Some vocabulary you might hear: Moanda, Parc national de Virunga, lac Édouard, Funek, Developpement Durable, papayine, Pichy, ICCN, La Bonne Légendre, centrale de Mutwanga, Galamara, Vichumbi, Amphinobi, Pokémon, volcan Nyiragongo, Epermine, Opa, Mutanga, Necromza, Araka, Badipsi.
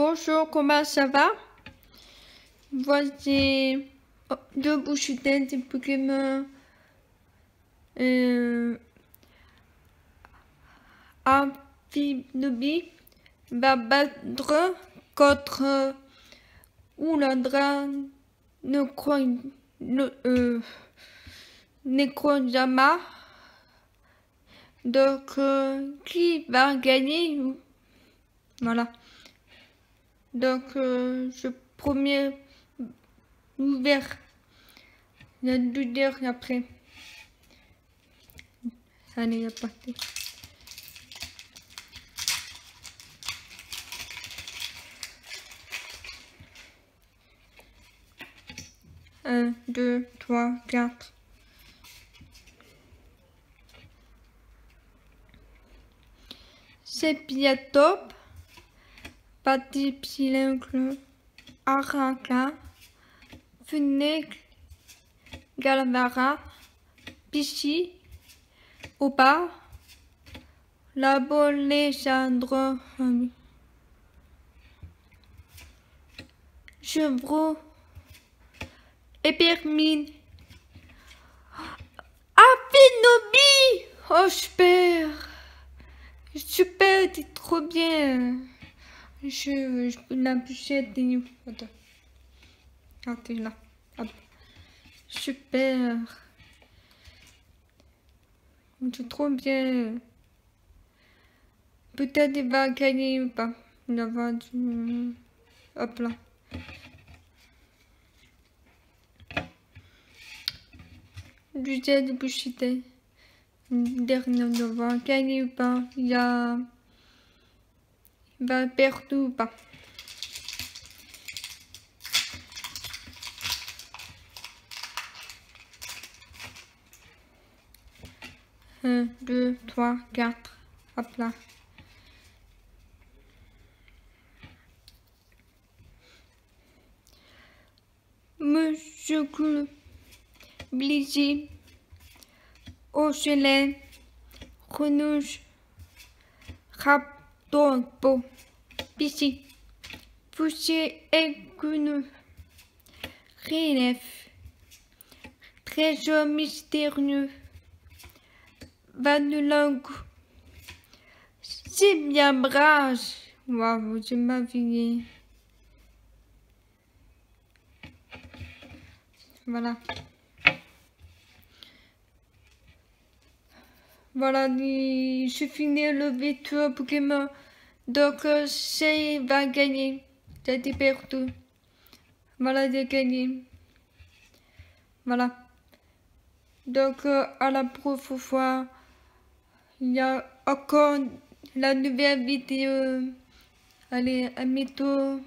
Bonjour, comment ça va? Voici deux bouchitelles de Pokémon. Amphinobi va battre contre Oulandra Necromza. Donc, qui va gagner? Voilà. Donc, je premier ouvert. Il y a 2 heures après. Allez, c'est parti. Un, deux, trois, quatre. C'est top. Badipsi, Araka, Funek, Galamara, Pichy, Opa, La Bonne Légendre, Chevreau, Epermine, Amphinobi. Oh, je perds. Super, t'es trop bien. Je peux la bouchette des niveaux. Attends. Ah, t'es là. Attends. Super. C'est trop bien. Peut-être il va gagner ou pas. Il va du... Hop là. Du jet de bouchette. Dernière de voir gagner ou pas, il va perdre ou pas. Un, deux, trois, quatre, hop là. Monsieur Cool, Blizy. Au gelé, renouche, rapton, peau, piscine, poussée et cune, relève, trésor mystérieux, vanulangue, c'est bien brave, waouh, je m'avais. Voilà. Voilà, je finis le victoire Pokémon. Donc, c'est va gagner. C'était perdu. Voilà, j'ai gagné. Voilà. Donc, à la prochaine fois, il y a encore la nouvelle vidéo. Allez, à bientôt.